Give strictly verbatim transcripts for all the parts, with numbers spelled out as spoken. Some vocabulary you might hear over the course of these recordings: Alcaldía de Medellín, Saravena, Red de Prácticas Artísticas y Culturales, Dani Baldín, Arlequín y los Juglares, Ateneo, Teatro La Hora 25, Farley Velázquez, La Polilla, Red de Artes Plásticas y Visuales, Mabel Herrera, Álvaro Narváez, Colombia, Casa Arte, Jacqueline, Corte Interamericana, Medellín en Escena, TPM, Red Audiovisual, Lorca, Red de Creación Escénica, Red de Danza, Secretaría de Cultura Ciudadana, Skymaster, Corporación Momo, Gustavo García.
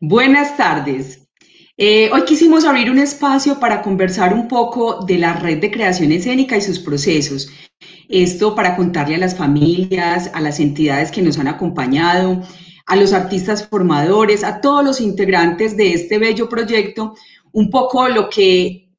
Buenas tardes. Eh, hoy quisimos abrir un espacio para conversar un poco de la Red de Creación Escénica y sus procesos. Esto para contarle a las familias, a las entidades que nos han acompañado, a los artistas formadores, a todos los integrantes de este bello proyecto, un poco lo que,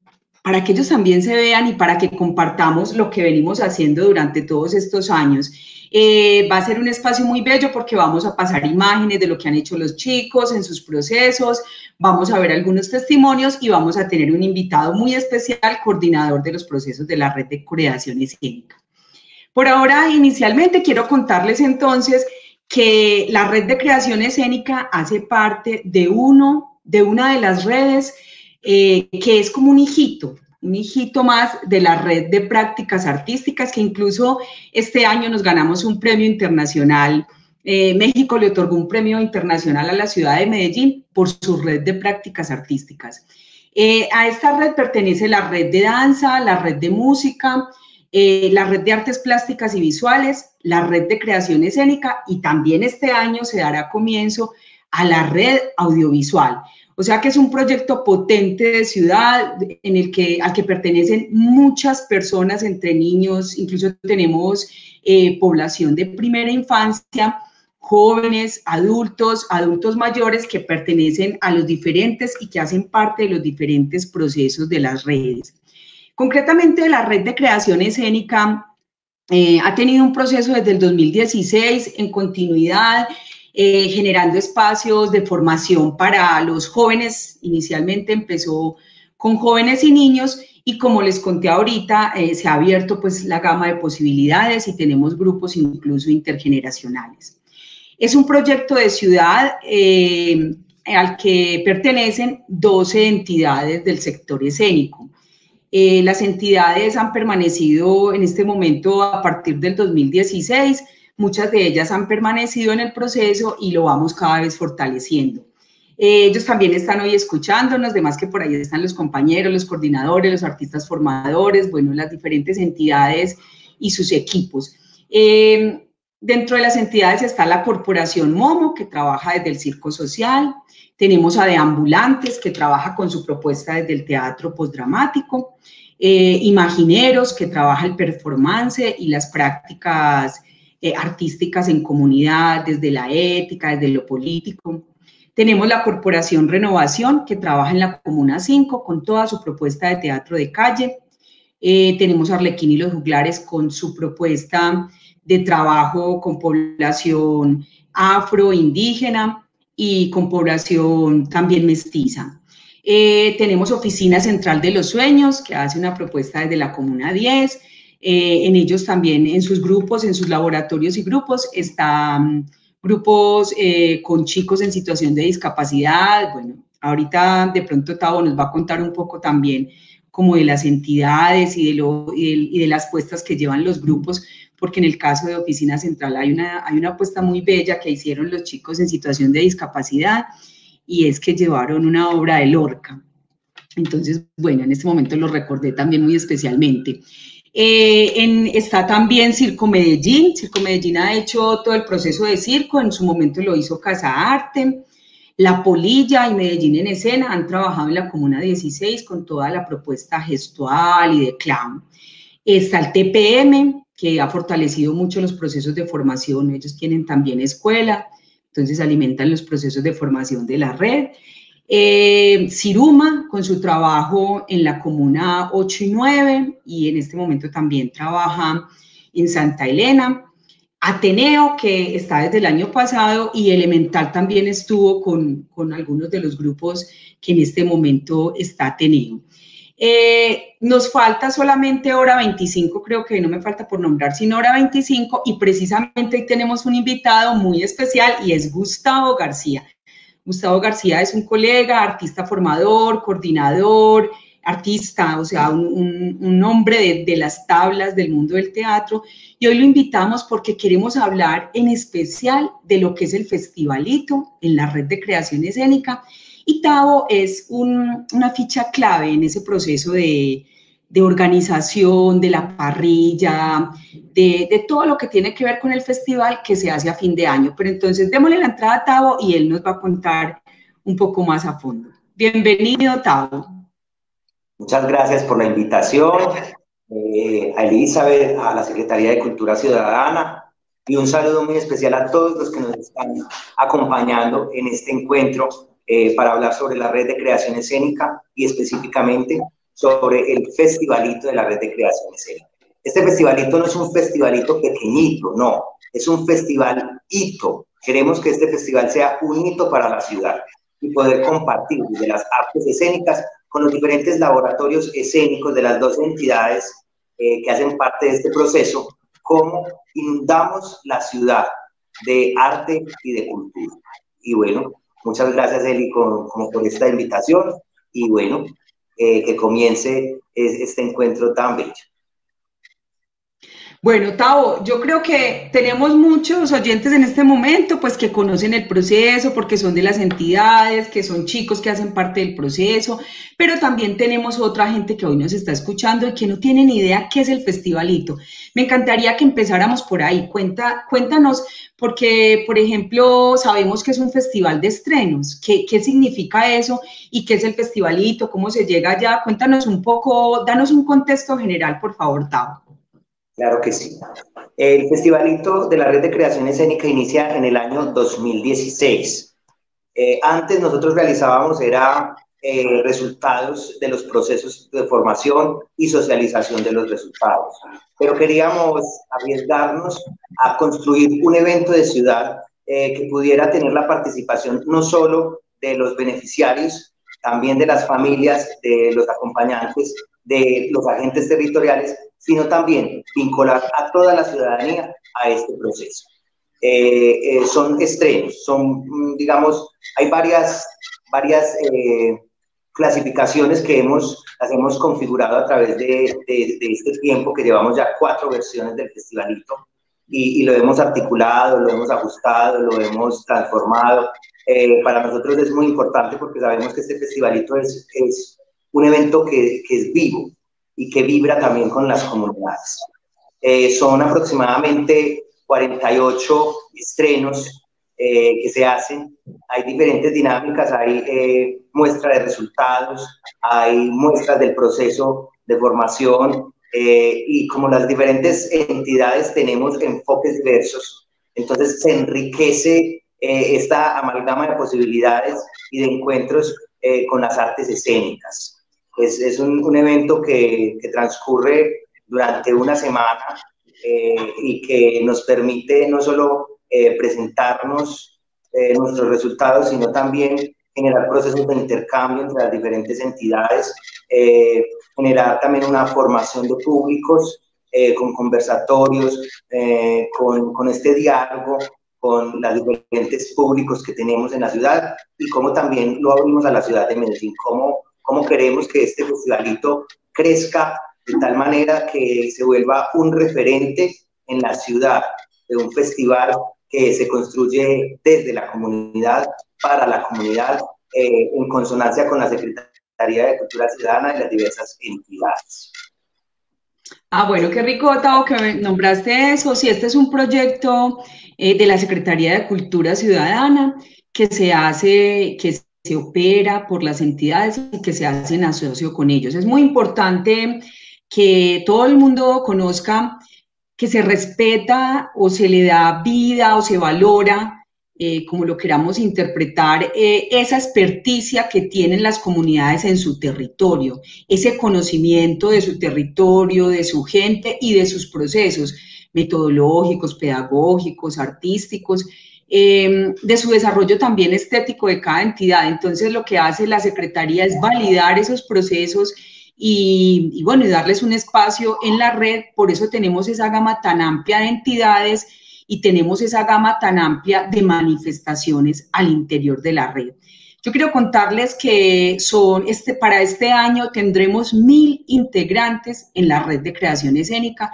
para que ellos también se vean y para que compartamos lo que venimos haciendo durante todos estos años. Eh, va a ser un espacio muy bello porque vamos a pasar imágenes de lo que han hecho los chicos en sus procesos, vamos a ver algunos testimonios y vamos a tener un invitado muy especial, coordinador de los procesos de la Red de Creación Escénica. Por ahora, inicialmente, quiero contarles entonces que la Red de Creación Escénica hace parte de, uno, de una de las redes eh, que es como un hijito, un hijito más de la Red de Prácticas Artísticas, que incluso este año nos ganamos un premio internacional. Eh, México le otorgó un premio internacional a la ciudad de Medellín por su Red de Prácticas Artísticas. Eh, a esta red pertenece la Red de Danza, la Red de Música, eh, la Red de Artes Plásticas y Visuales, la Red de Creación Escénica y también este año se dará comienzo a la Red Audiovisual. O sea que es un proyecto potente de ciudad en el que, al que pertenecen muchas personas, entre niños, incluso tenemos eh, población de primera infancia, jóvenes, adultos, adultos mayores que pertenecen a los diferentes y que hacen parte de los diferentes procesos de las redes. Concretamente, la Red de Creación Escénica eh, ha tenido un proceso desde el dos mil dieciséis en continuidad, Eh, generando espacios de formación para los jóvenes. Inicialmente empezó con jóvenes y niños y como les conté ahorita, eh, se ha abierto pues la gama de posibilidades y tenemos grupos incluso intergeneracionales. Es un proyecto de ciudad eh, al que pertenecen doce entidades del sector escénico. Eh, las entidades han permanecido en este momento a partir del dos mil dieciséis, muchas de ellas han permanecido en el proceso y lo vamos cada vez fortaleciendo. Eh, ellos también están hoy escuchándonos, además que por ahí están los compañeros, los coordinadores, los artistas formadores, bueno, las diferentes entidades y sus equipos. Eh, dentro de las entidades está la Corporación Momo, que trabaja desde el Circo Social. Tenemos a Deambulantes, que trabaja con su propuesta desde el teatro postdramático. Eh, Imagineros, que trabaja el performance y las prácticas Eh, artísticas en comunidad, desde la ética, desde lo político. Tenemos la Corporación Renovación, que trabaja en la Comuna cinco con toda su propuesta de teatro de calle. Eh, tenemos a Arlequín y los Juglares con su propuesta de trabajo con población afro, indígena y con población también mestiza. Eh, tenemos Oficina Central de los Sueños, que hace una propuesta desde la Comuna diez, Eh, en ellos también, en sus grupos, en sus laboratorios y grupos, están grupos eh, con chicos en situación de discapacidad. Bueno, ahorita de pronto Tavo nos va a contar un poco también como de las entidades y de, lo, y de, y de las puestas que llevan los grupos, porque en el caso de Oficina Central hay una, hay una puesta muy bella que hicieron los chicos en situación de discapacidad y es que llevaron una obra de Lorca. Entonces, bueno, en este momento lo recordé también muy especialmente. Eh, en, está también Circo Medellín. Circo Medellín ha hecho todo el proceso de circo, en su momento lo hizo Casa Arte. La Polilla y Medellín en Escena han trabajado en la Comuna dieciséis con toda la propuesta gestual y de clown. Está el T P M, que ha fortalecido mucho los procesos de formación, ellos tienen también escuela, entonces alimentan los procesos de formación de la red. Eh, Siruma, con su trabajo en la Comuna ocho y nueve, y en este momento también trabaja en Santa Elena. Ateneo, que está desde el año pasado, y Elemental también estuvo con, con algunos de los grupos que en este momento está Ateneo. Eh, nos falta solamente Hora veinticinco, creo que no me falta por nombrar, sino Hora veinticinco, y precisamente hoy tenemos un invitado muy especial, y es Gustavo García. Gustavo García es un colega, artista formador, coordinador, artista, o sea, un, un, un hombre de, de las tablas del mundo del teatro. Y hoy lo invitamos porque queremos hablar en especial de lo que es el FestivalHito en la Red de Creación Escénica. Y Tavo es un, una ficha clave en ese proceso de, de organización, de la parrilla, De, de todo lo que tiene que ver con el festival que se hace a fin de año. Pero entonces démosle la entrada a Tavo y él nos va a contar un poco más a fondo. Bienvenido, Tavo. Muchas gracias por la invitación, eh, a Elizabeth, a la Secretaría de Cultura Ciudadana, y un saludo muy especial a todos los que nos están acompañando en este encuentro eh, para hablar sobre la Red de Creación Escénica y específicamente sobre el festivalito de la Red de Creación Escénica. Este festivalito no es un festivalito pequeñito, no, es un festival hito. Queremos que este festival sea un hito para la ciudad y poder compartir desde las artes escénicas con los diferentes laboratorios escénicos de las dos entidades eh, que hacen parte de este proceso, cómo inundamos la ciudad de arte y de cultura. Y bueno, muchas gracias, Eli, con, con, por esta invitación y bueno, eh, que comience este encuentro tan bello. Bueno, Tavo, yo creo que tenemos muchos oyentes en este momento, pues que conocen el proceso, porque son de las entidades, que son chicos que hacen parte del proceso, pero también tenemos otra gente que hoy nos está escuchando y que no tienen idea qué es el festivalito. Me encantaría que empezáramos por ahí. Cuenta, cuéntanos, porque, por ejemplo, sabemos que es un festival de estrenos. ¿Qué, qué significa eso? ¿Y qué es el festivalito? ¿Cómo se llega allá? Cuéntanos un poco, danos un contexto general, por favor, Tavo. Claro que sí. El festivalito de la Red de Creación Escénica inicia en el año dos mil dieciséis. Eh, antes nosotros realizábamos era, eh, resultados de los procesos de formación y socialización de los resultados. Pero queríamos arriesgarnos a construir un evento de ciudad eh, que pudiera tener la participación no solo de los beneficiarios, también de las familias, de los acompañantes, de los agentes territoriales, sino también vincular a toda la ciudadanía a este proceso. Eh, eh, son estrenos, son, digamos, hay varias, varias eh, clasificaciones que hemos, las hemos configurado a través de, de, de este tiempo, que llevamos ya cuatro versiones del festivalito, y, y lo hemos articulado, lo hemos ajustado, lo hemos transformado. Eh, para nosotros es muy importante porque sabemos que este festivalito es, es un evento que, que es vivo, y que vibra también con las comunidades. Eh, son aproximadamente cuarenta y ocho estrenos eh, que se hacen. Hay diferentes dinámicas, hay eh, muestra de resultados, hay muestras del proceso de formación, eh, y como las diferentes entidades tenemos enfoques diversos, entonces se enriquece eh, esta amalgama de posibilidades y de encuentros eh, con las artes escénicas. Es, es un, un evento que, que transcurre durante una semana eh, y que nos permite no solo eh, presentarnos eh, nuestros resultados, sino también generar procesos de intercambio entre las diferentes entidades, eh, generar también una formación de públicos eh, con conversatorios, eh, con, con este diálogo, con los diferentes públicos que tenemos en la ciudad y cómo también lo abrimos a la ciudad de Medellín, cómo cómo queremos que este festivalito crezca de tal manera que se vuelva un referente en la ciudad, de un festival que se construye desde la comunidad, para la comunidad, eh, en consonancia con la Secretaría de Cultura Ciudadana y las diversas entidades. Ah, bueno, qué rico, Tavo, que nombraste eso. Sí, este es un proyecto eh, de la Secretaría de Cultura Ciudadana que se hace... que se se opera por las entidades y que se hacen asocio con ellos. Es muy importante que todo el mundo conozca que se respeta o se le da vida o se valora, eh, como lo queramos interpretar, eh, esa experticia que tienen las comunidades en su territorio, ese conocimiento de su territorio, de su gente y de sus procesos metodológicos, pedagógicos, artísticos, Eh, de su desarrollo también estético de cada entidad. Entonces lo que hace la Secretaría es validar esos procesos y, y bueno, y darles un espacio en la red. Por eso tenemos esa gama tan amplia de entidades y tenemos esa gama tan amplia de manifestaciones al interior de la red. Yo quiero contarles que son este, para este año tendremos mil integrantes en la Red de Creación Escénica,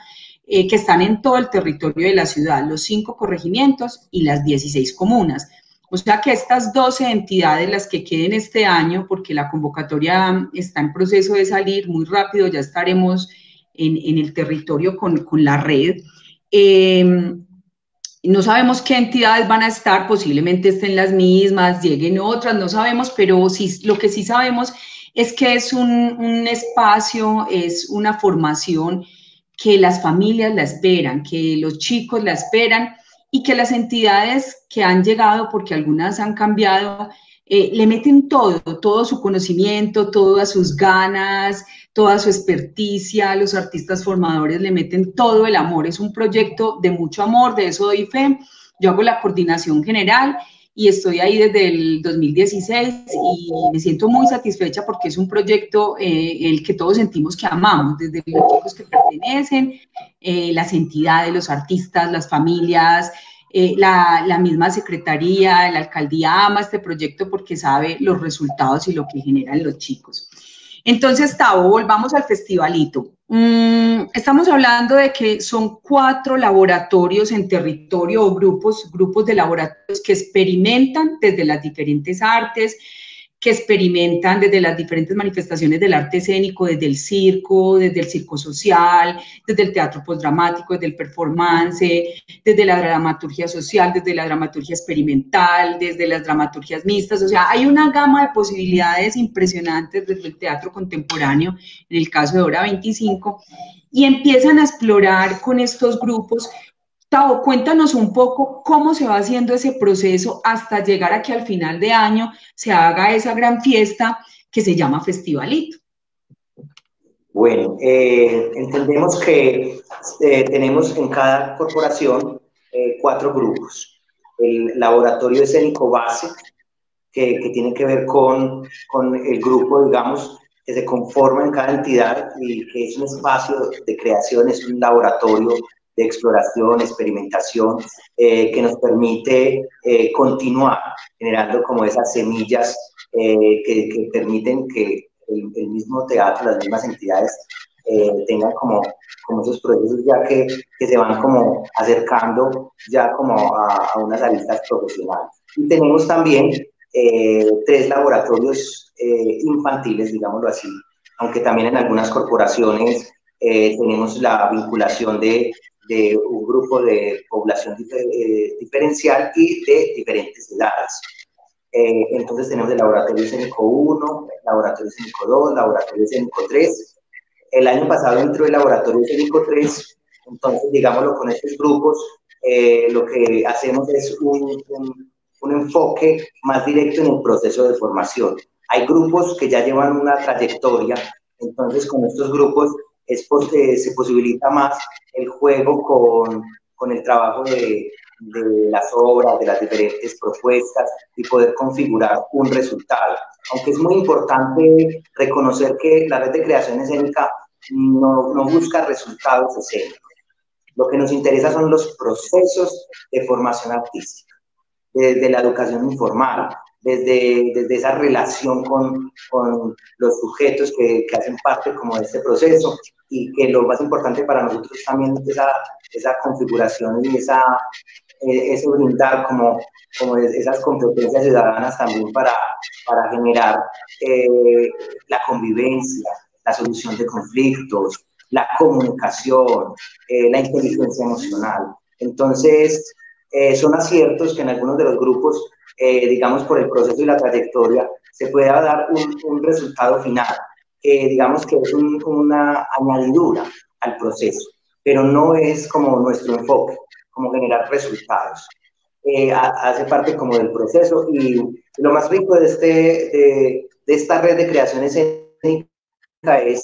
Eh, que están en todo el territorio de la ciudad, los cinco corregimientos y las dieciséis comunas. O sea que estas doce entidades, las que queden este año, porque la convocatoria está en proceso de salir muy rápido, ya estaremos en, en el territorio con, con la red, eh, No sabemos qué entidades van a estar, posiblemente estén las mismas, lleguen otras, no sabemos, pero sí, lo que sí sabemos es que es un, un espacio, es una formación que las familias la esperan, que los chicos la esperan y que las entidades que han llegado, porque algunas han cambiado, eh, le meten todo, todo su conocimiento, todas sus ganas, toda su experticia, los artistas formadores le meten todo el amor, es un proyecto de mucho amor, de eso doy fe. Yo hago la coordinación general y estoy ahí desde el dos mil dieciséis y me siento muy satisfecha porque es un proyecto eh, el que todos sentimos que amamos, desde los chicos que pertenecen, eh, las entidades, los artistas, las familias, eh, la, la misma secretaría, la alcaldía ama este proyecto porque sabe los resultados y lo que generan los chicos. Entonces, Tavo, volvamos al festivalito. Mm, estamos hablando de que son cuatro laboratorios en territorio o grupos, grupos de laboratorios que experimentan desde las diferentes artes, que experimentan desde las diferentes manifestaciones del arte escénico, desde el circo, desde el circo social, desde el teatro postdramático, desde el performance, desde la dramaturgia social, desde la dramaturgia experimental, desde las dramaturgias mixtas. O sea, hay una gama de posibilidades impresionantes desde el teatro contemporáneo, en el caso de Hora veinticinco, y empiezan a explorar con estos grupos. Tavo, cuéntanos un poco cómo se va haciendo ese proceso hasta llegar a que al final de año se haga esa gran fiesta que se llama Festivalito. Bueno, eh, entendemos que eh, tenemos en cada corporación eh, cuatro grupos. El laboratorio escénico base, que, que tiene que ver con, con el grupo, digamos, que se conforma en cada entidad y que es un espacio de creación, es un laboratorio de exploración, experimentación, eh, que nos permite eh, continuar generando como esas semillas eh, que, que permiten que el, el mismo teatro, las mismas entidades eh, tengan como, como esos procesos ya que, que se van como acercando ya como a, a unas aristas profesionales. Y tenemos también eh, tres laboratorios eh, infantiles, digámoslo así, aunque también en algunas corporaciones eh, tenemos la vinculación de de un grupo de población difer eh, diferencial y de diferentes edades. Eh, entonces tenemos el laboratorio escénico uno, el laboratorio escénico dos, el laboratorio escénico tres. El año pasado entró el laboratorio escénico tres, entonces digámoslo con estos grupos, eh, lo que hacemos es un, un, un enfoque más directo en el proceso de formación. Hay grupos que ya llevan una trayectoria, entonces con estos grupos es porque se posibilita más el juego con, con el trabajo de, de las obras, de las diferentes propuestas y poder configurar un resultado. Aunque es muy importante reconocer que la red de creación escénica no, no busca resultados escénicos. Lo que nos interesa son los procesos de formación artística, desde la educación informal, Desde, desde esa relación con, con los sujetos que, que hacen parte como de este proceso y que lo más importante para nosotros también es esa, esa configuración y esa, eh, ese brindar como, como esas competencias ciudadanas también para, para generar eh, la convivencia, la solución de conflictos, la comunicación, eh, la inteligencia emocional. Entonces, eh, son aciertos que en algunos de los grupos Eh, digamos, por el proceso y la trayectoria, se pueda dar un, un resultado final, eh, digamos que es un, una añadidura al proceso, pero no es como nuestro enfoque, como generar resultados. Eh, hace parte como del proceso y lo más rico de, este, de, de esta red de creación escénica es,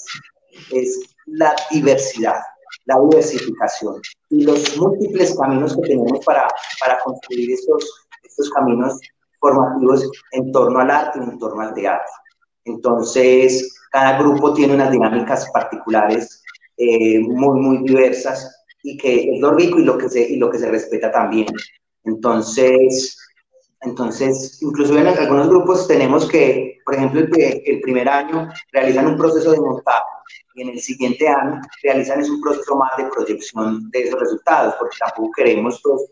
es la diversidad, la diversificación y los múltiples caminos que tenemos para, para construir estos estos caminos formativos en torno al arte y en torno al teatro. Entonces, cada grupo tiene unas dinámicas particulares eh, muy, muy diversas y que es lo rico y lo que se, y lo que se respeta también. Entonces, entonces incluso en algunos grupos tenemos que, por ejemplo, el, el primer año realizan un proceso de montaje y en el siguiente año realizan es un proceso más de proyección de esos resultados, porque tampoco queremos pues,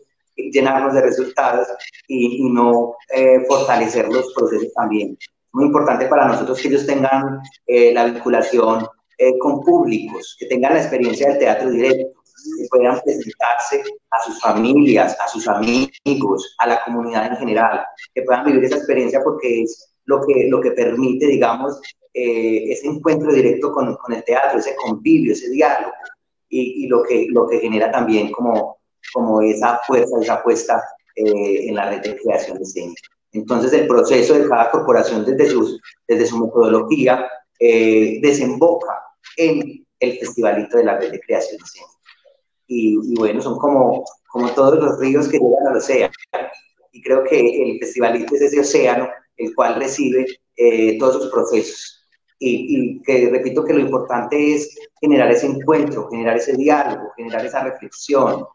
llenarnos de resultados y, y no eh, fortalecer los procesos también. Muy importante para nosotros que ellos tengan eh, la vinculación eh, con públicos, que tengan la experiencia del teatro directo, que puedan presentarse a sus familias, a sus amigos, a la comunidad en general, que puedan vivir esa experiencia porque es lo que, lo que permite, digamos, eh, ese encuentro directo con, con el teatro, ese convivio, ese diálogo, y, y lo, que, lo que genera también como, como esa fuerza, esa apuesta eh, en la red de creación escénica. Entonces, el proceso de cada corporación desde, sus, desde su metodología eh, desemboca en el festivalito de la red de creación escénica. Y, y bueno, son como, como todos los ríos que llegan al océano. Y creo que el festivalito es ese océano el cual recibe eh, todos sus procesos. Y, y que repito que lo importante es generar ese encuentro, generar ese diálogo, generar esa reflexión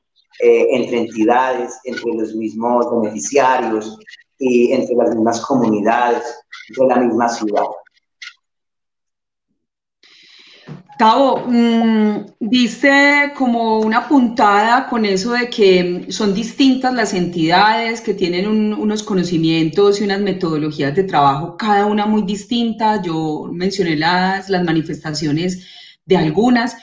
eh, entre entidades, entre los mismos beneficiarios y entre las mismas comunidades, entre la misma ciudad. Gustavo, mmm, diste como una puntada con eso de que son distintas las entidades, que tienen un, unos conocimientos y unas metodologías de trabajo, cada una muy distinta. Yo mencioné las, las manifestaciones de algunas.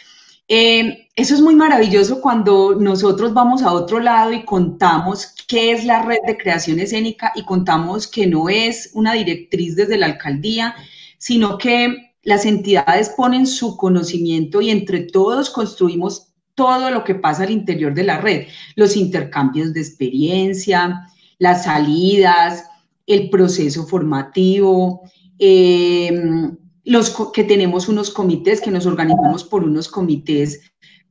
Eh, eso es muy maravilloso cuando nosotros vamos a otro lado y contamos qué es la red de creación escénica y contamos que no es una directriz desde la alcaldía, sino que las entidades ponen su conocimiento y entre todos construimos todo lo que pasa al interior de la red, los intercambios de experiencia, las salidas, el proceso formativo, eh, los que tenemos unos comités, que nos organizamos por unos comités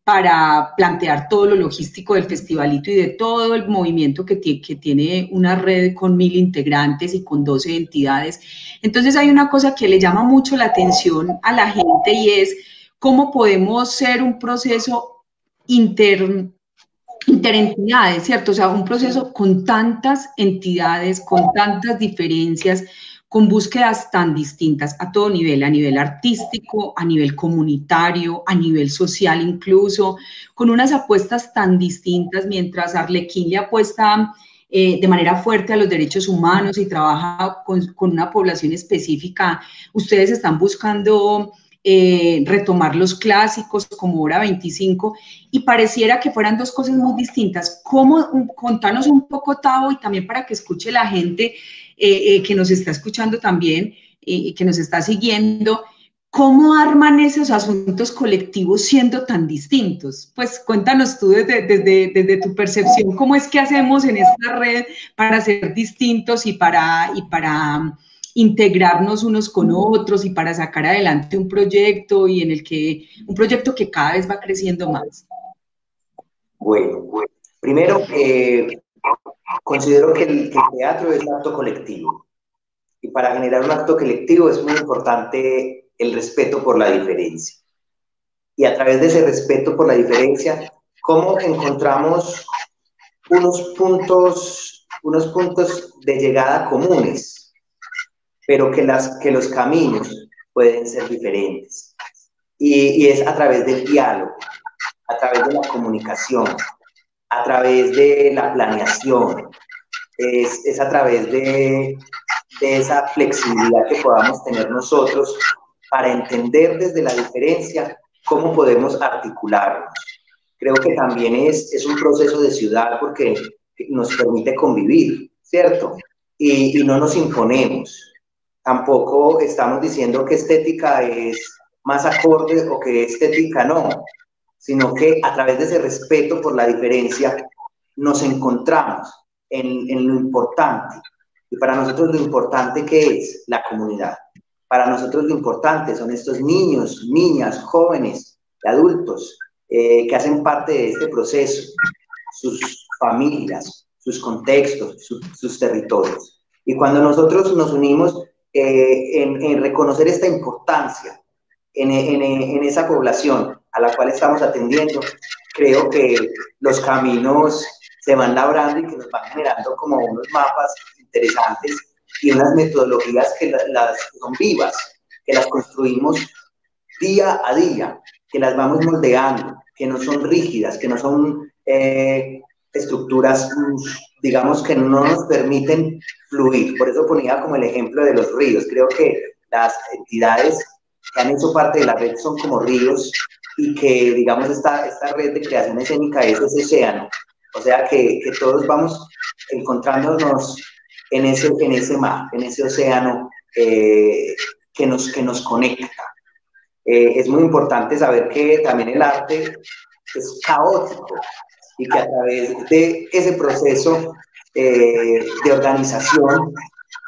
para plantear todo lo logístico del festivalito y de todo el movimiento que tiene, que tiene una red con mil integrantes y con doce entidades. Entonces hay una cosa que le llama mucho la atención a la gente y es cómo podemos ser un proceso inter, interentidades, ¿cierto? O sea, un proceso con tantas entidades, con tantas diferencias, con búsquedas tan distintas a todo nivel, a nivel artístico, a nivel comunitario, a nivel social incluso, con unas apuestas tan distintas, mientras Arlequín le apuesta eh, de manera fuerte a los derechos humanos y trabaja con, con una población específica. Ustedes están buscando eh, retomar los clásicos como Hora veinticinco y pareciera que fueran dos cosas muy distintas. ¿Cómo? Contanos un poco, Tavo, y también para que escuche la gente Eh, eh, que nos está escuchando también, eh, que nos está siguiendo, ¿cómo arman esos asuntos colectivos siendo tan distintos? Pues cuéntanos tú desde, desde, desde tu percepción, ¿cómo es que hacemos en esta red para ser distintos y para, y para integrarnos unos con otros y para sacar adelante un proyecto y en el que, un proyecto que cada vez va creciendo más? Bueno, bueno. Primero, eh... considero que el, que el teatro es un acto colectivo y para generar un acto colectivo es muy importante el respeto por la diferencia y a través de ese respeto por la diferencia cómo encontramos unos puntos, unos puntos de llegada comunes, pero que, las, que los caminos pueden ser diferentes y, y es a través del diálogo, a través de la comunicación, a través de la planeación, es, es a través de, de esa flexibilidad que podamos tener nosotros para entender desde la diferencia cómo podemos articularnos. Creo que también es, es un proceso de ciudad porque nos permite convivir, ¿cierto? Y, y no nos imponemos. Tampoco estamos diciendo que estética es más acorde o que estética no, sino que a través de ese respeto por la diferencia nos encontramos en, en lo importante. Y para nosotros lo importante que es la comunidad. Para nosotros lo importante son estos niños, niñas, jóvenes y adultos eh, que hacen parte de este proceso, sus familias, sus contextos, su, sus territorios. Y cuando nosotros nos unimos eh, en, en reconocer esta importancia en, en, en esa población a la cual estamos atendiendo, creo que los caminos se van labrando y que nos van generando como unos mapas interesantes y unas metodologías que las, las son vivas, que las construimos día a día, que las vamos moldeando, que no son rígidas, que no son eh, estructuras, digamos, que no nos permiten fluir. Por eso ponía como el ejemplo de los ríos. Creo que las entidades que han hecho parte de la red son como ríos, y que, digamos, esta, esta red de creación escénica es ese océano. O sea, que, que todos vamos encontrándonos en ese, en ese mar, en ese océano eh, que, nos, que nos conecta. Eh, es muy importante saber que también el arte es caótico y que a través de ese proceso eh, de organización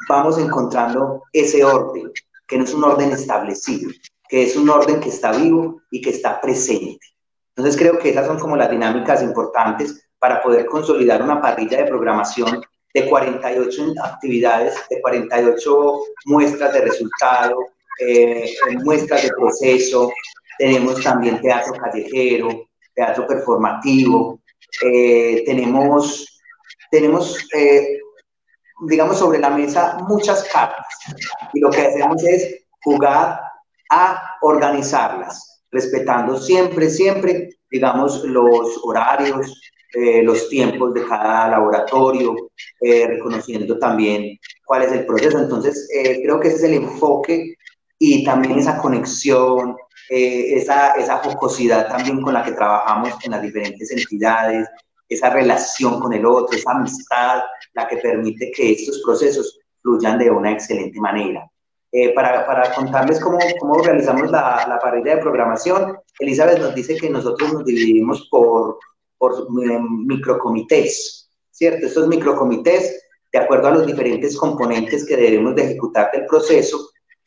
vamos encontrando ese orden, que no es un orden establecido, que es un orden que está vivo y que está presente. Entonces creo que esas son como las dinámicas importantes para poder consolidar una parrilla de programación de cuarenta y ocho actividades, de cuarenta y ocho muestras de resultado, Eh, muestras de proceso. Tenemos también teatro callejero, teatro performativo, eh, tenemos, tenemos eh, digamos, sobre la mesa muchas cartas, y lo que hacemos es jugar a organizarlas, respetando siempre, siempre, digamos, los horarios, eh, los tiempos de cada laboratorio, eh, reconociendo también cuál es el proceso. Entonces, eh, creo que ese es el enfoque, y también esa conexión, eh, esa, esa jocosidad también con la que trabajamos en las diferentes entidades, esa relación con el otro, esa amistad, la que permite que estos procesos fluyan de una excelente manera. Eh, para, para contarles cómo, cómo realizamos la, la parrilla de programación, Elizabeth nos dice que nosotros nos dividimos por, por microcomités, ¿cierto? Estos microcomités, de acuerdo a los diferentes componentes que debemos de ejecutar del proceso,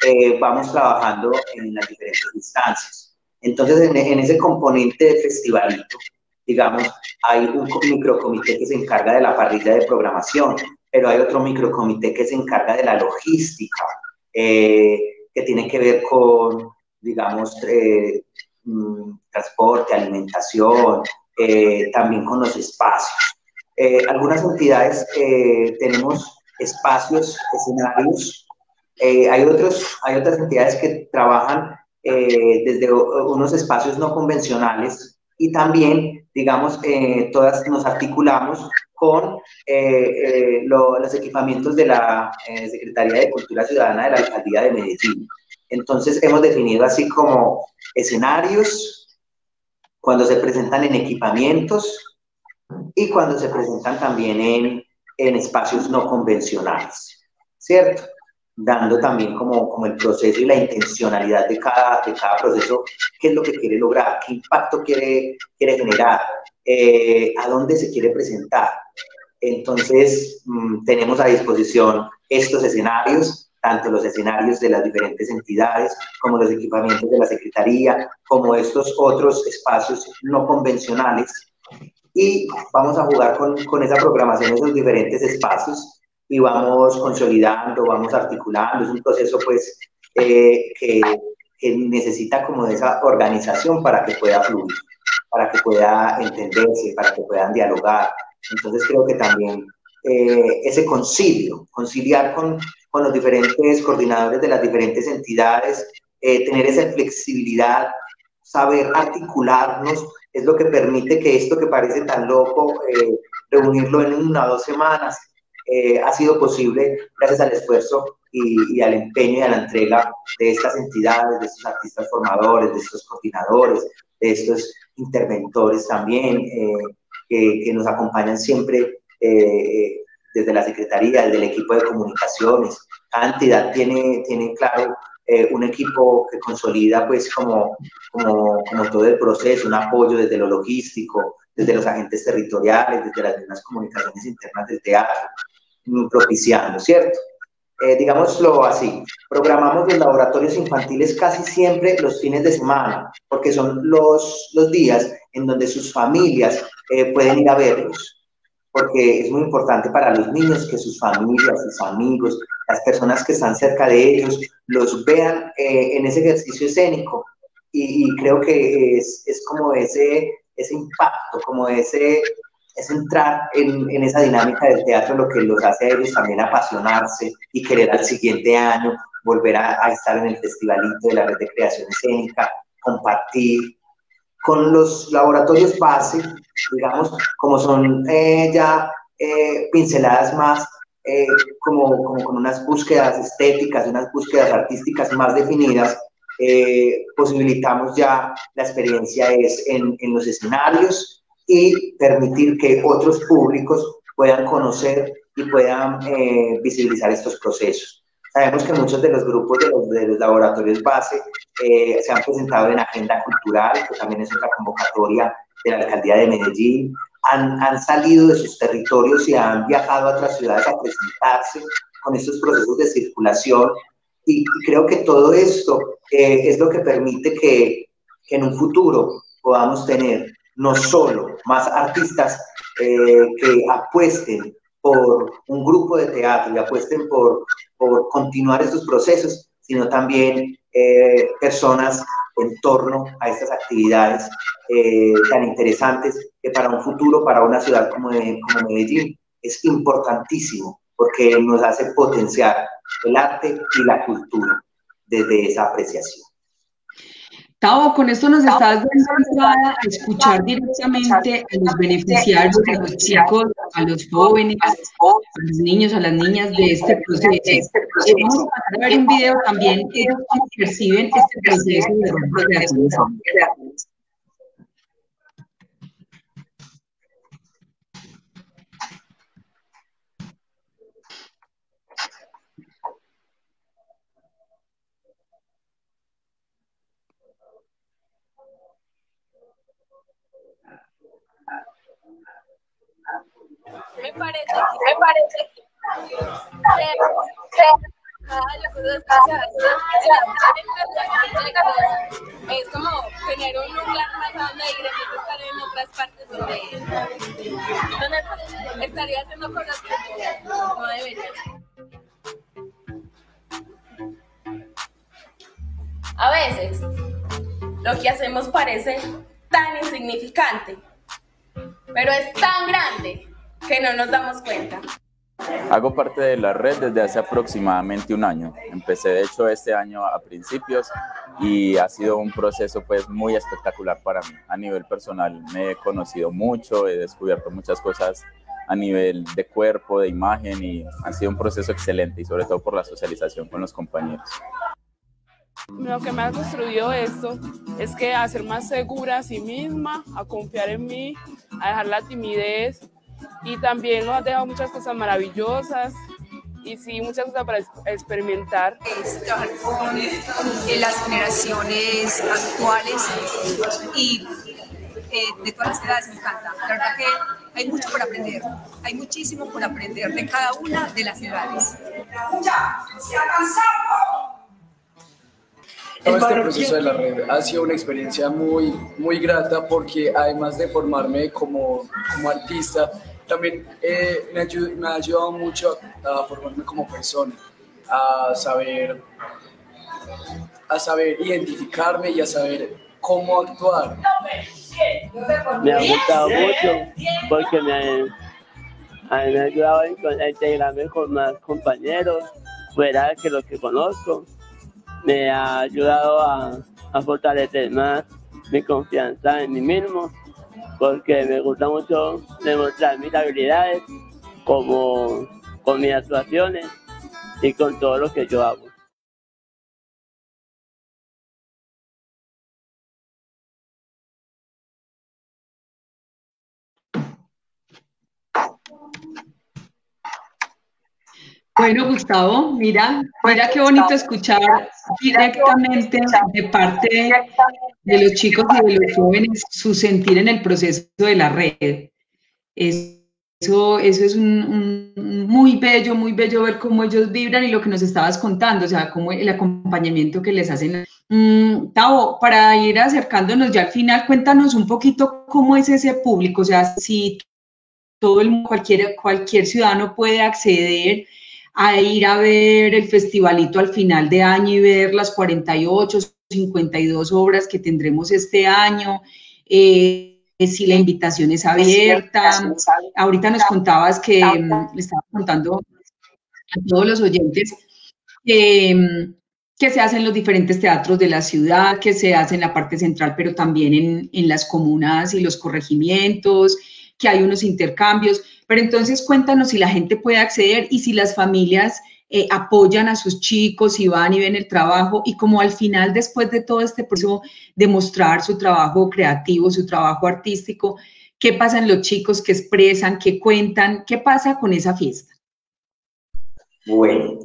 Eh, vamos trabajando en las diferentes instancias. Entonces, en, en ese componente de FestivalHito, digamos, hay un microcomité que se encarga de la parrilla de programación, pero hay otro microcomité que se encarga de la logística, eh, que tiene que ver con, digamos, eh, transporte, alimentación, eh, también con los espacios. Eh, algunas entidades eh, tenemos espacios, escenarios. Eh, hay, otros, hay otras entidades que trabajan eh, desde unos espacios no convencionales, y también, digamos, eh, todas nos articulamos con eh, eh, lo, los equipamientos de la eh, Secretaría de Cultura Ciudadana de la Alcaldía de Medellín. Entonces, hemos definido así como escenarios, cuando se presentan en equipamientos y cuando se presentan también en, en espacios no convencionales, ¿cierto? Dando también como, como el proceso y la intencionalidad de cada, de cada proceso, qué es lo que quiere lograr, qué impacto quiere, quiere generar, eh, a dónde se quiere presentar. Entonces, mmm, tenemos a disposición estos escenarios, tanto los escenarios de las diferentes entidades, como los equipamientos de la Secretaría, como estos otros espacios no convencionales, y vamos a jugar con, con esa programación, esos diferentes espacios, y vamos consolidando, vamos articulando. Es un proceso, pues, eh, que, que necesita como de esa organización para que pueda fluir, para que pueda entenderse, para que puedan dialogar. Entonces creo que también eh, ese concilio, conciliar con, con los diferentes coordinadores de las diferentes entidades, eh, tener esa flexibilidad, saber articularnos, es lo que permite que esto que parece tan loco, eh, reunirlo en una o dos semanas, Eh, ha sido posible gracias al esfuerzo y, y al empeño y a la entrega de estas entidades, de estos artistas formadores, de estos coordinadores, de estos interventores también, eh, que, que nos acompañan siempre eh, desde la Secretaría, desde el equipo de comunicaciones. Cada entidad tiene, tiene claro, eh, un equipo que consolida, pues, como, como, como todo el proceso, un apoyo desde lo logístico, desde los agentes territoriales, desde las mismas comunicaciones internas del teatro, propiciando, ¿cierto? Eh, digámoslo así, programamos los laboratorios infantiles casi siempre los fines de semana, porque son los, los días en donde sus familias eh, pueden ir a verlos, porque es muy importante para los niños que sus familias, sus amigos, las personas que están cerca de ellos, los vean eh, en ese ejercicio escénico, y, y creo que es, es como ese, ese impacto, como ese... es entrar en, en esa dinámica del teatro lo que los hace a ellos también apasionarse y querer al siguiente año volver a, a estar en el FestivalHito de la Red de Creación Escénica, compartir con los laboratorios base, digamos, como son eh, ya eh, pinceladas más, eh, como, como con unas búsquedas estéticas, unas búsquedas artísticas más definidas. eh, posibilitamos ya la experiencia es en, en los escenarios y permitir que otros públicos puedan conocer y puedan eh, visibilizar estos procesos. Sabemos que muchos de los grupos de los, de los laboratorios base eh, se han presentado en Agenda Cultural, que también es otra convocatoria de la Alcaldía de Medellín, han, han salido de sus territorios y han viajado a otras ciudades a presentarse con estos procesos de circulación, y, y creo que todo esto eh, es lo que permite que, que en un futuro podamos tener no solo más artistas eh, que apuesten por un grupo de teatro y apuesten por, por continuar estos procesos, sino también eh, personas en torno a estas actividades eh, tan interesantes que para un futuro, para una ciudad como, de, como Medellín, es importantísimo, porque nos hace potenciar el arte y la cultura desde esa apreciación. Tao, con esto nos estás dando a escuchar directamente a los beneficiarios, a los chicos, a los jóvenes, a los niños, a las niñas de este proceso. Vamos a pasar a ver un video también de cómo perciben este proceso de los creativos. Me parece, me parece que es como tener un lugar más alegre, que estar en otras partes donde estaría haciendo cosas que no debería. A veces, lo que hacemos parece tan insignificante, pero es tan grande que no nos damos cuenta. Hago parte de la red desde hace aproximadamente un año. Empecé de hecho este año a principios y ha sido un proceso pues muy espectacular para mí. A nivel personal me he conocido mucho, he descubierto muchas cosas a nivel de cuerpo, de imagen, y ha sido un proceso excelente, y sobre todo por la socialización con los compañeros. Lo que me ha construido esto es que a ser más segura a sí misma, a confiar en mí, a dejar la timidez, y también nos ha dejado muchas cosas maravillosas y sí, muchas cosas para experimentar. Estar con las generaciones actuales y eh, de todas las edades me encanta. La verdad que hay mucho por aprender, hay muchísimo por aprender de cada una de las edades. ¡Ya! ¡Se ha cansado! Todo este proceso de la red ha sido una experiencia muy, muy grata, porque además de formarme como, como artista, también eh, me, ayud, me ha ayudado mucho a, a formarme como persona, a saber, a saber identificarme y a saber cómo actuar. Me ha gustado mucho porque me, a mí me ha ayudado a integrarme con más compañeros fuera que los que conozco. Me ha ayudado a, a fortalecer más mi confianza en mí mismo, porque me gusta mucho demostrar mis habilidades como con mis actuaciones y con todo lo que yo hago. Bueno, Gustavo, mira, mira qué bonito escuchar directamente de parte de los chicos y de los jóvenes su sentir en el proceso de la red. Eso, eso es un, un muy bello, muy bello ver cómo ellos vibran y lo que nos estabas contando, o sea, cómo el acompañamiento que les hacen. Mm, Tavo, para ir acercándonos ya al final, cuéntanos un poquito cómo es ese público, o sea, si todo el mundo, cualquier, cualquier ciudadano puede acceder a ir a ver el festivalito al final de año y ver las cuarenta y ocho, cincuenta y dos obras que tendremos este año, eh, si la invitación es abierta. Ahorita nos contabas que, le estaba contando a todos los oyentes, eh, que se hacen los diferentes teatros de la ciudad, que se hace en la parte central, pero también en, en las comunas y los corregimientos, que hay unos intercambios. Pero entonces cuéntanos si la gente puede acceder y si las familias eh, apoyan a sus chicos y van y ven el trabajo, y como al final, después de todo este proceso de mostrar su trabajo creativo, su trabajo artístico, ¿qué pasa en los chicos? ¿Qué expresan? ¿Qué cuentan? ¿Qué pasa con esa fiesta? Bueno,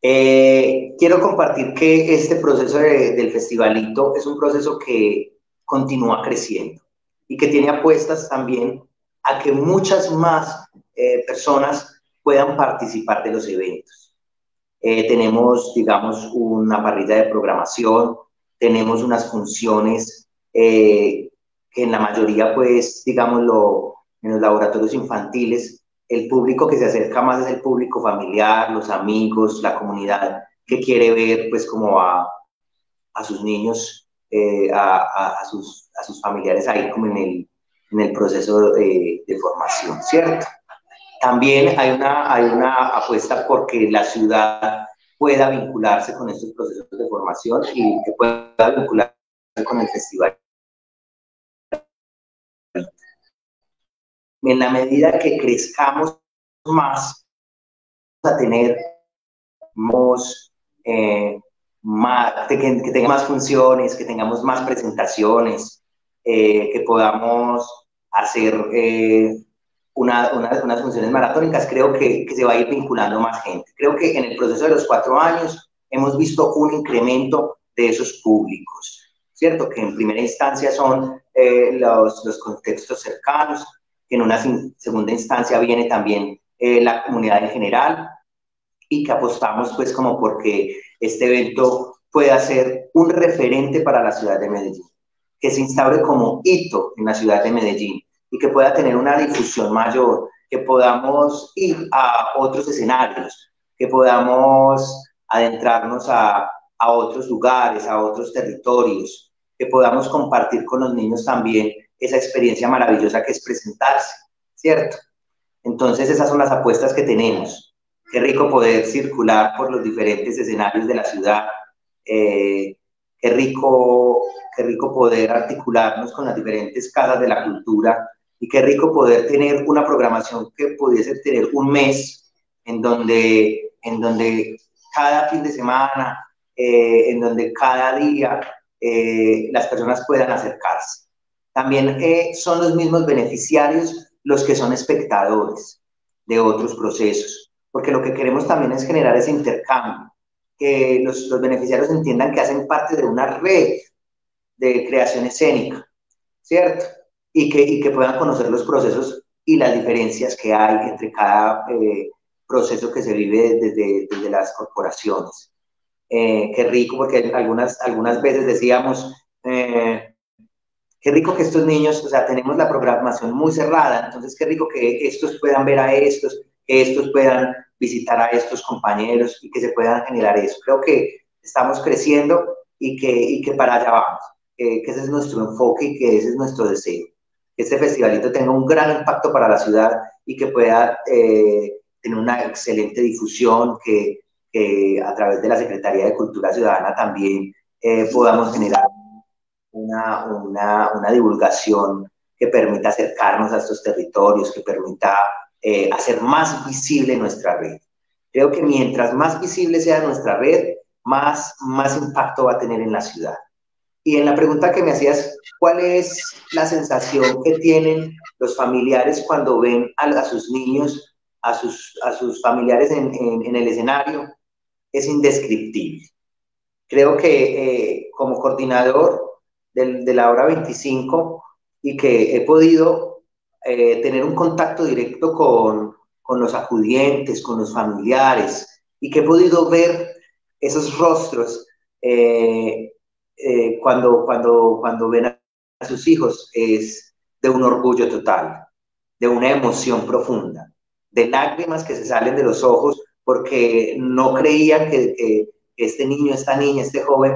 eh, quiero compartir que este proceso de, del Festivalhito es un proceso que continúa creciendo y que tiene apuestas también a que muchas más eh, personas puedan participar de los eventos. Eh, tenemos, digamos, una parrilla de programación, tenemos unas funciones eh, que en la mayoría, pues, digamos, lo, en los laboratorios infantiles, el público que se acerca más es el público familiar, los amigos, la comunidad que quiere ver, pues, como a, a sus niños, eh, a, a, a, sus, a sus familiares ahí como en el, en el proceso de, de formación, ¿cierto? También hay una, hay una apuesta porque la ciudad pueda vincularse con estos procesos de formación y que pueda vincularse con el festival. En la medida que crezcamos más, vamos a tener más, eh, más que, que tengamos más funciones, que tengamos más presentaciones, eh, que podamos hacer eh, una, una, unas funciones maratónicas. Creo que, que se va a ir vinculando más gente. Creo que en el proceso de los cuatro años hemos visto un incremento de esos públicos, ¿cierto? Que en primera instancia son eh, los, los contextos cercanos, en una segunda instancia viene también eh, la comunidad en general, y que apostamos pues como porque este evento pueda ser un referente para la ciudad de Medellín, que se instaure como hito en la ciudad de Medellín y que pueda tener una difusión mayor, que podamos ir a otros escenarios, que podamos adentrarnos a, a otros lugares, a otros territorios, que podamos compartir con los niños también esa experiencia maravillosa que es presentarse, ¿cierto? Entonces esas son las apuestas que tenemos. Qué rico poder circular por los diferentes escenarios de la ciudad, eh, qué rico, qué rico poder articularnos con las diferentes casas de la cultura, y qué rico poder tener una programación que pudiese tener un mes en donde, en donde cada fin de semana, eh, en donde cada día eh, las personas puedan acercarse. También eh, son los mismos beneficiarios los que son espectadores de otros procesos, porque lo que queremos también es generar ese intercambio, que los, los beneficiarios entiendan que hacen parte de una red de creación escénica, ¿cierto? Y que, y que puedan conocer los procesos y las diferencias que hay entre cada eh, proceso que se vive desde, desde las corporaciones. Eh, qué rico, porque algunas, algunas veces decíamos... Eh, Qué rico que estos niños, o sea, tenemos la programación muy cerrada, entonces qué rico que estos puedan ver a estos, que estos puedan visitar a estos compañeros y que se puedan generar eso. Creo que estamos creciendo y que, y que para allá vamos, eh, que ese es nuestro enfoque y que ese es nuestro deseo. Que este festivalito tenga un gran impacto para la ciudad y que pueda eh, tener una excelente difusión, que eh, a través de la Secretaría de Cultura Ciudadana también eh, podamos generar Una, una, una divulgación que permita acercarnos a estos territorios, que permita eh, hacer más visible nuestra red. Creo que mientras más visible sea nuestra red, más, más impacto va a tener en la ciudad. Y en la pregunta que me hacías, ¿cuál es la sensación que tienen los familiares cuando ven a, a sus niños, a sus, a sus familiares en, en, en el escenario? Es indescriptible. Creo que eh, como coordinador De, de la Hora veinticinco, y que he podido eh, tener un contacto directo con, con los acudientes, con los familiares, y que he podido ver esos rostros eh, eh, cuando, cuando, cuando ven a, a sus hijos, es de un orgullo total, de una emoción profunda, de lágrimas que se salen de los ojos porque no creían que, que este niño, esta niña, este joven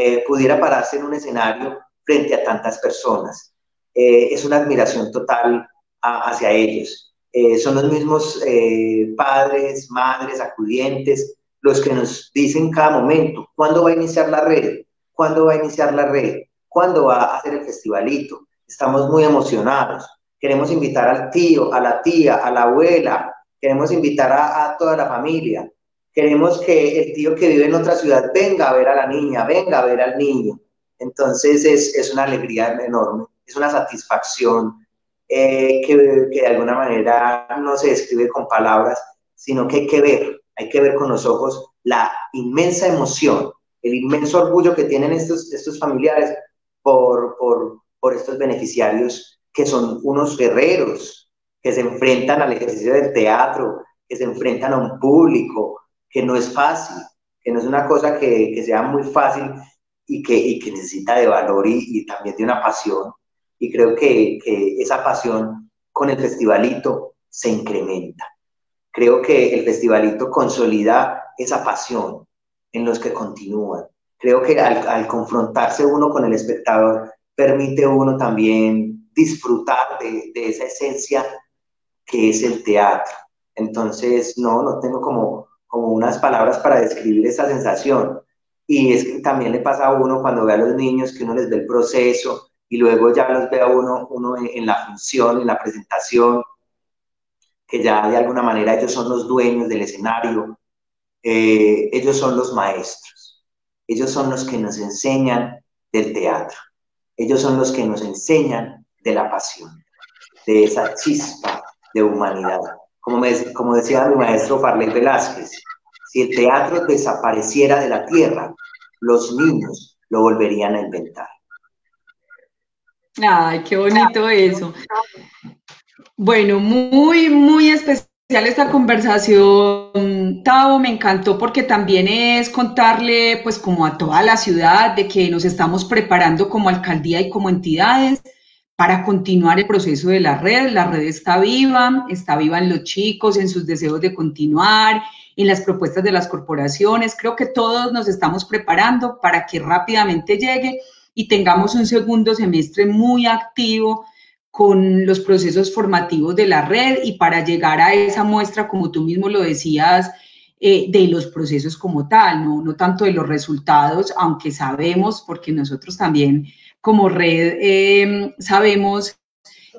Eh, pudiera pararse en un escenario frente a tantas personas. Eh, es una admiración total a, hacia ellos. Eh, son los mismos eh, padres, madres, acudientes, los que nos dicen cada momento, ¿cuándo va a iniciar la red? ¿Cuándo va a iniciar la red? ¿Cuándo va a hacer el festivalito? Estamos muy emocionados. Queremos invitar al tío, a la tía, a la abuela. Queremos invitar a, a toda la familia. Queremos que el tío que vive en otra ciudad venga a ver a la niña, venga a ver al niño. Entonces es, es una alegría enorme, es una satisfacción eh, que, que de alguna manera no se describe con palabras, sino que hay que ver, hay que ver con los ojos la inmensa emoción, el inmenso orgullo que tienen estos, estos familiares por, por, por estos beneficiarios, que son unos guerreros, que se enfrentan al ejercicio del teatro, que se enfrentan a un público, que no es fácil, que no es una cosa que, que sea muy fácil y que, y que necesita de valor y, y también de una pasión. Y creo que, que esa pasión con el Festivalhito se incrementa. Creo que el Festivalhito consolida esa pasión en los que continúan. Creo que al, al confrontarse uno con el espectador, permite uno también disfrutar de, de esa esencia que es el teatro. Entonces, no, no tengo como, como unas palabras para describir esa sensación. Y es que también le pasa a uno cuando ve a los niños, que uno les ve el proceso y luego ya los ve a uno, uno en, en la función, en la presentación, que ya de alguna manera ellos son los dueños del escenario, eh, ellos son los maestros, ellos son los que nos enseñan del teatro, ellos son los que nos enseñan de la pasión, de esa chispa de humanidad. Como, me, como decía mi maestro Farley Velázquez, si el teatro desapareciera de la tierra, los niños lo volverían a inventar. Ay, qué bonito eso. Bueno, muy, muy especial esta conversación, Tao. Me encantó porque también es contarle, pues, como a toda la ciudad de que nos estamos preparando como alcaldía y como entidades para continuar el proceso de la red. La red está viva, está viva en los chicos, en sus deseos de continuar, en las propuestas de las corporaciones. Creo que todos nos estamos preparando para que rápidamente llegue y tengamos un segundo semestre muy activo con los procesos formativos de la red y para llegar a esa muestra, como tú mismo lo decías, eh, de los procesos como tal, ¿no? No tanto de los resultados, aunque sabemos, porque nosotros también como red eh, sabemos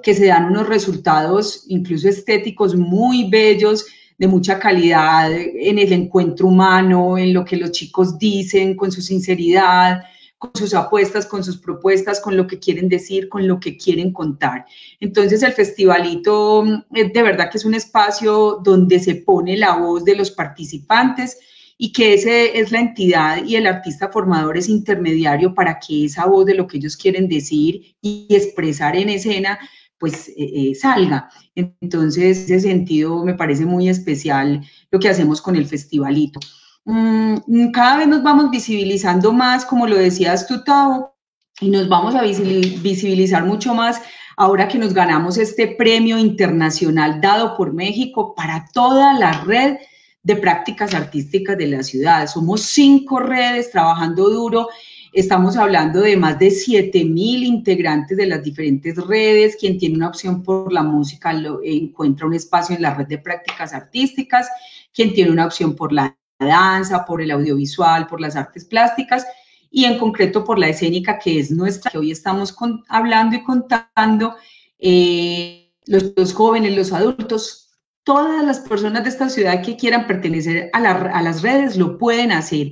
que se dan unos resultados incluso estéticos muy bellos, de mucha calidad en el encuentro humano, en lo que los chicos dicen, con su sinceridad, con sus apuestas, con sus propuestas, con lo que quieren decir, con lo que quieren contar. Entonces el Festivalhito de verdad que es un espacio donde se pone la voz de los participantes y que ese es la entidad y el artista formador es intermediario para que esa voz de lo que ellos quieren decir y expresar en escena pues eh, eh, salga. Entonces, ese sentido me parece muy especial lo que hacemos con el Festivalhito. Mm, cada vez nos vamos visibilizando más, como lo decías tú, Tao, y nos vamos a visibilizar mucho más ahora que nos ganamos este premio internacional dado por México para toda la red de prácticas artísticas de la ciudad. Somos cinco redes trabajando duro. Estamos hablando de más de siete mil integrantes de las diferentes redes. Quien tiene una opción por la música lo, encuentra un espacio en la red de prácticas artísticas, quien tiene una opción por la danza, por el audiovisual, por las artes plásticas y en concreto por la escénica, que es nuestra, que hoy estamos con, hablando y contando. Eh, los, los jóvenes, los adultos, todas las personas de esta ciudad que quieran pertenecer a, la, a las redes lo pueden hacer.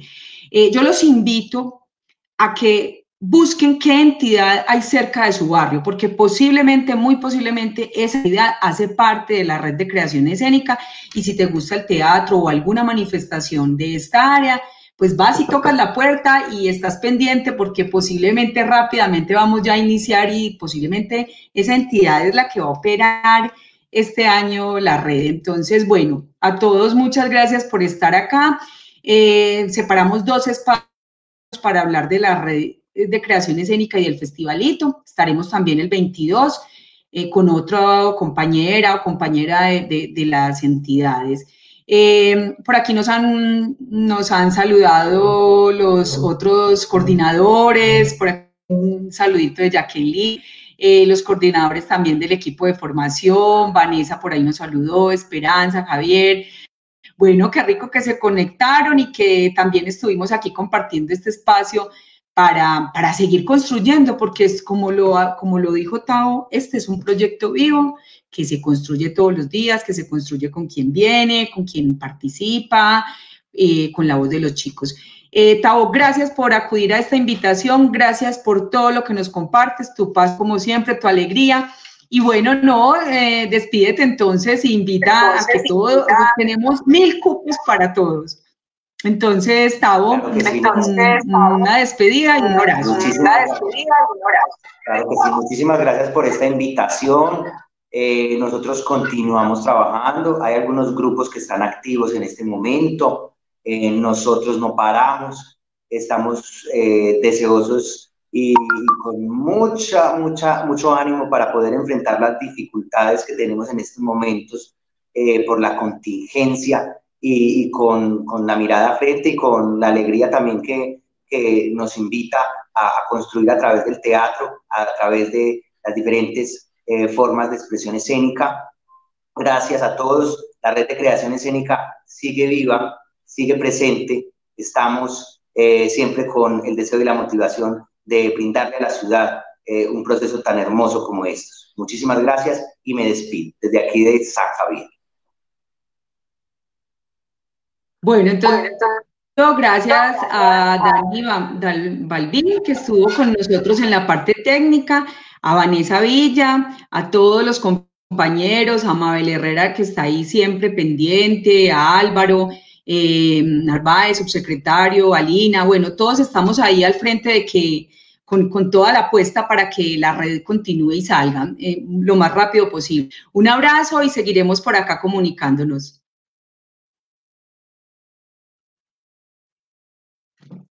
Eh, yo los invito a que busquen qué entidad hay cerca de su barrio, porque posiblemente, muy posiblemente, esa entidad hace parte de la red de creación escénica y si te gusta el teatro o alguna manifestación de esta área, pues vas y tocas la puerta y estás pendiente porque posiblemente rápidamente vamos ya a iniciar y posiblemente esa entidad es la que va a operar este año la red. Entonces, bueno, a todos muchas gracias por estar acá. Eh, separamos dos espacios para hablar de la red de creación escénica y el Festivalhito. Estaremos también el veintidós eh, con otra compañera o compañera de, de, de las entidades. Eh, por aquí nos han, nos han saludado los otros coordinadores, por aquí un saludito de Jacqueline, eh, los coordinadores también del equipo de formación, Vanessa por ahí nos saludó, Esperanza, Javier. Bueno, qué rico que se conectaron y que también estuvimos aquí compartiendo este espacio para, para seguir construyendo, porque es como lo, como lo dijo Tao, este es un proyecto vivo que se construye todos los días, que se construye con quien viene, con quien participa, eh, con la voz de los chicos. Eh, Tao, gracias por acudir a esta invitación, gracias por todo lo que nos compartes, tu paz como siempre, tu alegría. Y bueno, no, eh, despídete entonces e invita entonces, a que todos, tenemos mil cupos para todos. Entonces, Tavo, claro sí, una, una despedida y un abrazo. Muchísimas gracias. Claro que sí, muchísimas gracias por esta invitación. Eh, nosotros continuamos trabajando, hay algunos grupos que están activos en este momento, eh, nosotros no paramos, estamos eh, deseosos y, y con mucha, mucha, mucho ánimo para poder enfrentar las dificultades que tenemos en estos momentos eh, por la contingencia y, y con, con la mirada frente y con la alegría también que, que nos invita a, a construir a través del teatro, a través de las diferentes eh, formas de expresión escénica. Gracias a todos, la Red de Creación Escénica sigue viva, sigue presente, estamos eh, siempre con el deseo y la motivación de brindarle a la ciudad eh, un proceso tan hermoso como este. Muchísimas gracias y me despido desde aquí de San Javier. Bueno, entonces, gracias a Dani Baldín, que estuvo con nosotros en la parte técnica, a Vanessa Villa, a todos los compañeros, a Mabel Herrera, que está ahí siempre pendiente, a Álvaro, Eh, Narváez, subsecretario, Alina, bueno, todos estamos ahí al frente de que, con, con toda la apuesta para que la red continúe y salga eh, lo más rápido posible. Un abrazo y seguiremos por acá comunicándonos.